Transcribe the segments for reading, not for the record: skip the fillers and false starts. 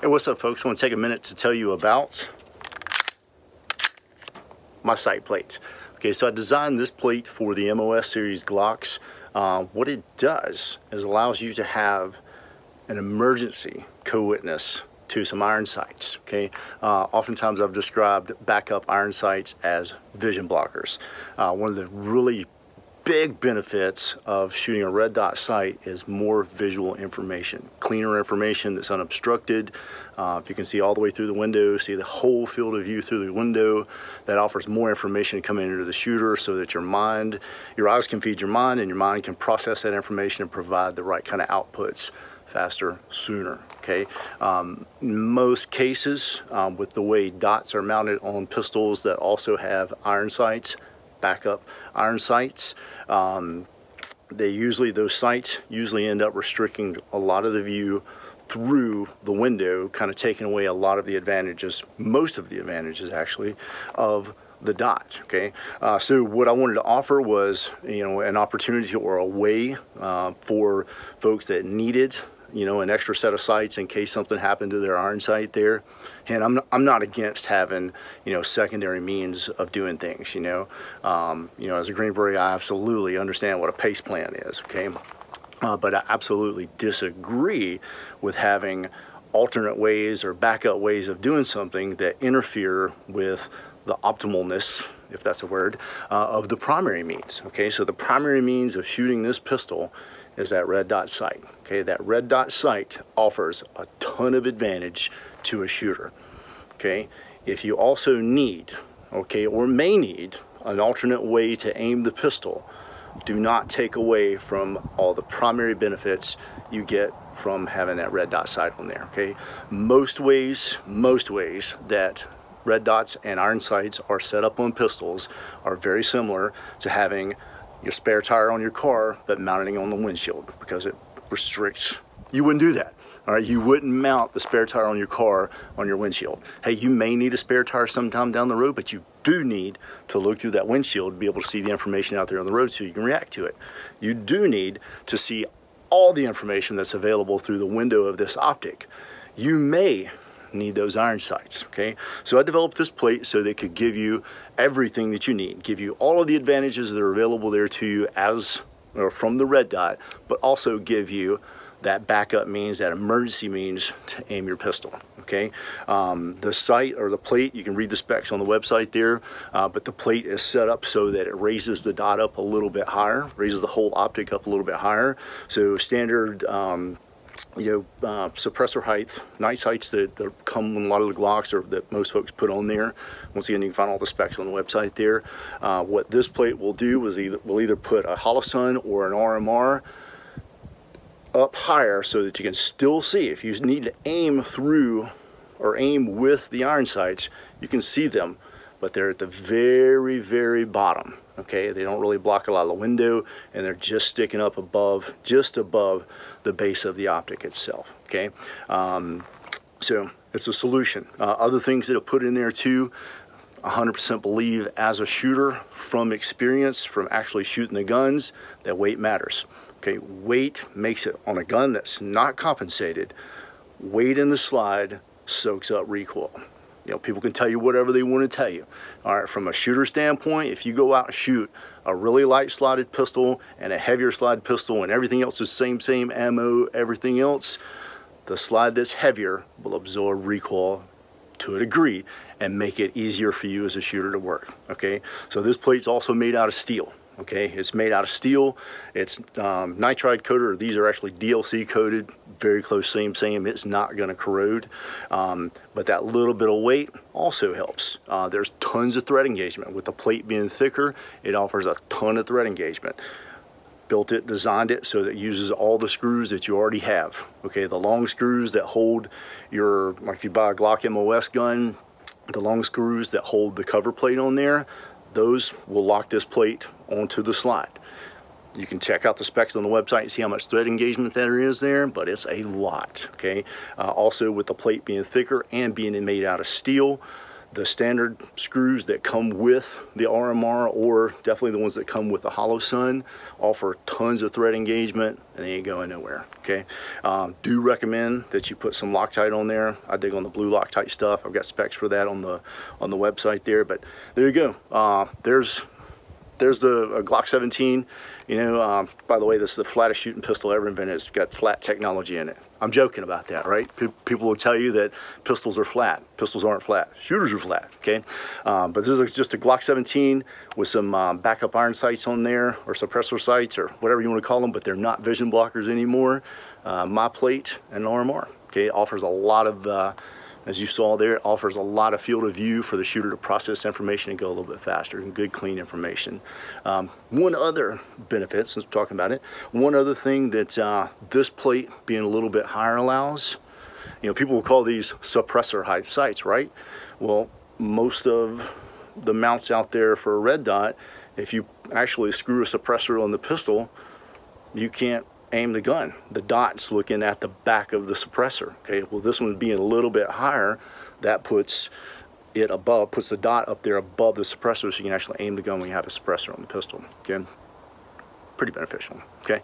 Hey, what's up folks? I want to take a minute to tell you about my sight plates. Okay, so I designed this plate for the MOS series Glocks. What it does is allows you to have an emergency co-witness to some iron sights, okay? Oftentimes I've described backup iron sights as vision blockers. One of the really big benefits of shooting a red dot sight is more visual information, cleaner information that's unobstructed. If you can see all the way through the window, see the whole field of view through the window, that offers more information coming into the shooter so that your eyes can feed your mind and your mind can process that information and provide the right kind of outputs faster, sooner, okay? Most cases with the way dots are mounted on pistols that also have iron sights, backup iron sights, those sights usually end up restricting a lot of the view through the window, kind of taking away a lot of the advantages, most of the advantages actually, of the dot, okay? So what I wanted to offer was, you know, an opportunity or a way for folks that needed, you know, an extra set of sights in case something happened to their iron sight there. And I'm not against having, you know, secondary means of doing things, you know. As a Green Beret, I absolutely understand what a PACE plan is, okay? But I absolutely disagree with having alternate ways or backup ways of doing something that interfere with the optimalness, if that's a word, of the primary means, okay? So the primary means of shooting this pistol is that red dot sight, okay? That red dot sight offers a ton of advantage to a shooter, okay? If you also need, okay, or may need an alternate way to aim the pistol, do not take away from all the primary benefits you get from having that red dot sight on there, okay? Most ways that red dots and iron sights are set up on pistols are very similar to having your spare tire on your car but mounting on the windshield, because it restricts. You wouldn't do that, all right? You wouldn't mount the spare tire on your car on your windshield. Hey, you may need a spare tire sometime down the road, but you do need to look through that windshield to be able to see the information out there on the road so you can react to it. You do need to see all the information that's available through the window of this optic. You may need those iron sights, okay? So I developed this plate so they could give you everything that you need, give you all of the advantages that are available there to you as, or from the red dot, but also give you that backup means, that emergency means to aim your pistol, okay? The sight or the plate, you can read the specs on the website there, but the plate is set up so that it raises the dot up a little bit higher, raises the whole optic up a little bit higher. So standard, suppressor height, night sights that come in a lot of the Glocks or that most folks put on there. Once again, you can find all the specs on the website there. What this plate will do is we'll either put a Holosun or an RMR up higher so that you can still see. If you need to aim through or aim with the iron sights, you can see them, but they're at the very, very bottom, okay? They don't really block a lot of the window, and they're just sticking up above, just above the base of the optic itself, okay? So it's a solution. Other things that are put in there too, 100% believe as a shooter from experience, from actually shooting the guns, that weight matters, okay? Weight makes it on a gun that's not compensated. Weight in the slide soaks up recoil. You know, people can tell you whatever they want to tell you. All right, from a shooter standpoint, if you go out and shoot a really light slotted pistol and a heavier slide pistol and everything else is same ammo, everything else, the slide that's heavier will absorb recoil to a degree and make it easier for you as a shooter to work, okay? So this plate's also made out of steel, okay? It's made out of steel. It's nitride coated, or these are actually DLC coated, very close, same. It's not gonna corrode, but that little bit of weight also helps. There's tons of thread engagement. With the plate being thicker, it offers a ton of thread engagement. Built it, designed it so that it uses all the screws that you already have, okay? The long screws that hold your, like if you buy a Glock MOS gun, the long screws that hold the cover plate on there, those will lock this plate onto the slide. You can check out the specs on the website and see how much thread engagement there is there, but it's a lot, okay? Also, with the plate being thicker and being made out of steel, the standard screws that come with the RMR, or definitely the ones that come with the Holosun, offer tons of thread engagement, and they ain't going nowhere, okay? Do recommend that you put some Loctite on there. I dig on the blue Loctite stuff. I've got specs for that on the website there, but there you go. There's the Glock 17. You know, by the way, this is the flattest shooting pistol ever invented. It's got flat technology in it. I'm joking about that, right? People will tell you that pistols are flat. Pistols aren't flat. Shooters are flat, okay? But this is just a Glock 17 with some backup iron sights on there, or suppressor sights, or whatever you want to call them, but they're not vision blockers anymore. My plate and RMR, okay? It offers a lot of, as you saw there, it offers a lot of field of view for the shooter to process information and go a little bit faster, and good, clean information. One other benefit, since we're talking about it, one other thing that this plate being a little bit higher allows, you know, people will call these suppressor height sights, right? Well, most of the mounts out there for a red dot, if you actually screw a suppressor on the pistol, you can't aim the gun. The dot's looking at the back of the suppressor, okay? Well, this one being a little bit higher, that puts it above, puts the dot up there above the suppressor, so you can actually aim the gun when you have a suppressor on the pistol. Again, pretty beneficial, okay?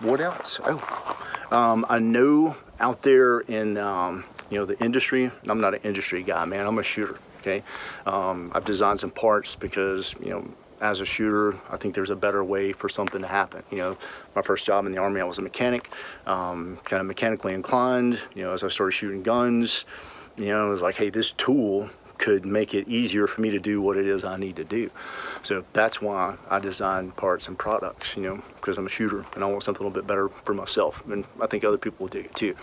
What else? I know out there in, you know, the industry, and I'm not an industry guy, man, I'm a shooter, okay? I've designed some parts because, you know, as a shooter, I think there's a better way for something to happen. You know, my first job in the Army, I was a mechanic, kind of mechanically inclined. You know, as I started shooting guns, you know, I was like, hey, this tool could make it easier for me to do what it is I need to do. So that's why I design parts and products, you know, because I'm a shooter and I want something a little bit better for myself. And I think other people will dig it too.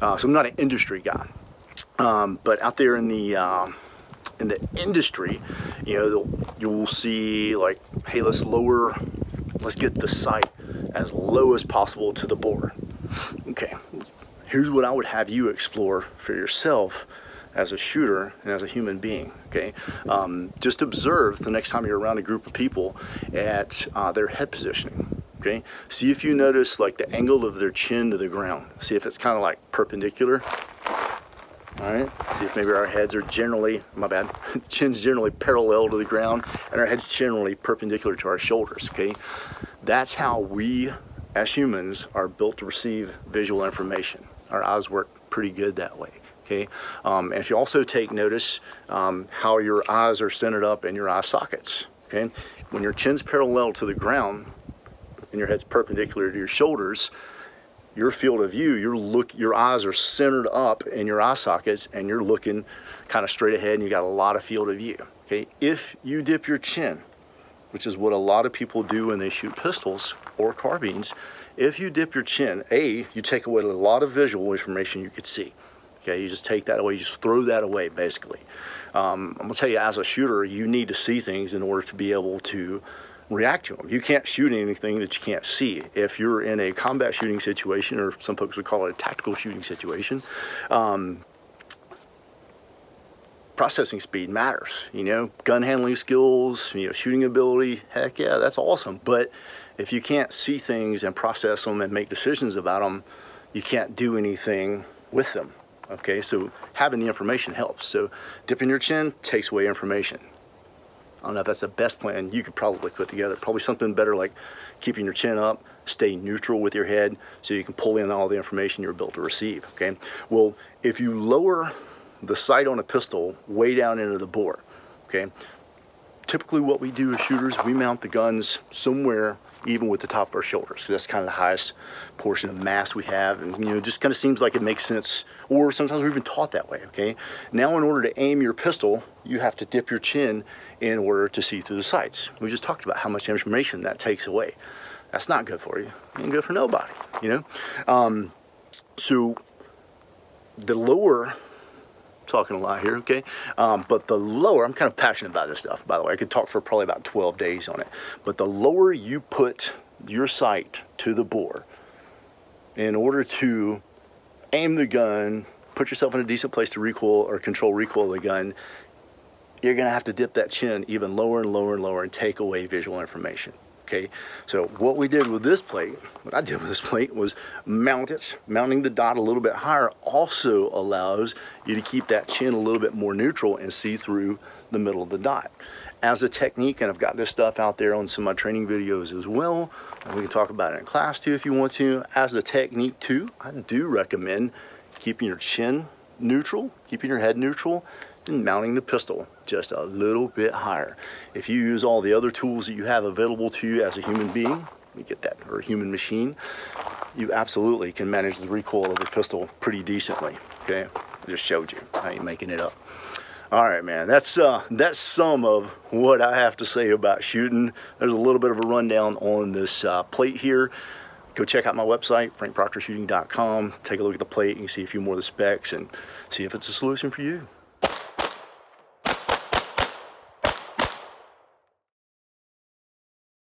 So I'm not an industry guy, but out there in the industry, you know, you'll see like, hey, let's get the sight as low as possible to the bore. Okay, here's what I would have you explore for yourself as a shooter and as a human being, okay? Just observe the next time you're around a group of people at their head positioning, okay? See if you notice like the angle of their chin to the ground. See if it's kind of like perpendicular. All right, see if maybe our heads are generally, my bad, chin's generally parallel to the ground and our head's generally perpendicular to our shoulders, okay? That's how we, as humans, are built to receive visual information. Our eyes work pretty good that way, okay? And if you also take notice how your eyes are centered up in your eye sockets, okay? When your chin's parallel to the ground and your head's perpendicular to your shoulders, your field of view, your eyes are centered up in your eye sockets and you're looking kind of straight ahead and you got a lot of field of view, okay? If you dip your chin, which is what a lot of people do when they shoot pistols or carbines, if you dip your chin, A, you take away a lot of visual information you could see, okay? You just take that away, you just throw that away, basically. I'm gonna tell you, as a shooter, you need to see things in order to be able to react to them. You can't shoot anything that you can't see. If you're in a combat shooting situation, or some folks would call it a tactical shooting situation, processing speed matters. You know, gun handling skills, you know, shooting ability, heck yeah, that's awesome. But if you can't see things and process them and make decisions about them, you can't do anything with them, okay? So having the information helps. So dipping your chin takes away information. I don't know if that's the best plan you could probably put together. Probably something better like keeping your chin up, stay neutral with your head so you can pull in all the information you're built to receive, okay? Well, if you lower the sight on a pistol way down into the bore, okay? Typically what we do as shooters, we mount the guns somewhere even with the top of our shoulders, because that's kind of the highest portion of mass we have, and you know, it just kind of seems like it makes sense, or sometimes we've been taught that way, okay? Now in order to aim your pistol, you have to dip your chin in order to see through the sights. We just talked about how much information that takes away. That's not good for you. It ain't good for nobody, you know? So the lower, talking a lot here, okay? But the lower, I'm kind of passionate about this stuff, by the way. I could talk for probably about 12 days on it. But the lower you put your sight to the bore in order to aim the gun, put yourself in a decent place to recoil or control recoil of the gun, you're gonna have to dip that chin even lower and lower and lower and take away visual information. Okay, so what we did with this plate, what I did with this plate was mount it. Mounting the dot a little bit higher also allows you to keep that chin a little bit more neutral and see through the middle of the dot. As a technique, and I've got this stuff out there on some of my training videos as well, and we can talk about it in class too if you want to. As a technique too, I do recommend keeping your chin neutral, keeping your head neutral, and mounting the pistol just a little bit higher. If you use all the other tools that you have available to you as a human being, let me get that, or a human machine, you absolutely can manage the recoil of the pistol pretty decently, okay? I just showed you, I ain't making it up. All right, man, that's some of what I have to say about shooting. There's a little bit of a rundown on this plate here. Go check out my website, frankproctorshooting.com. Take a look at the plate, you can see a few more of the specs and see if it's a solution for you.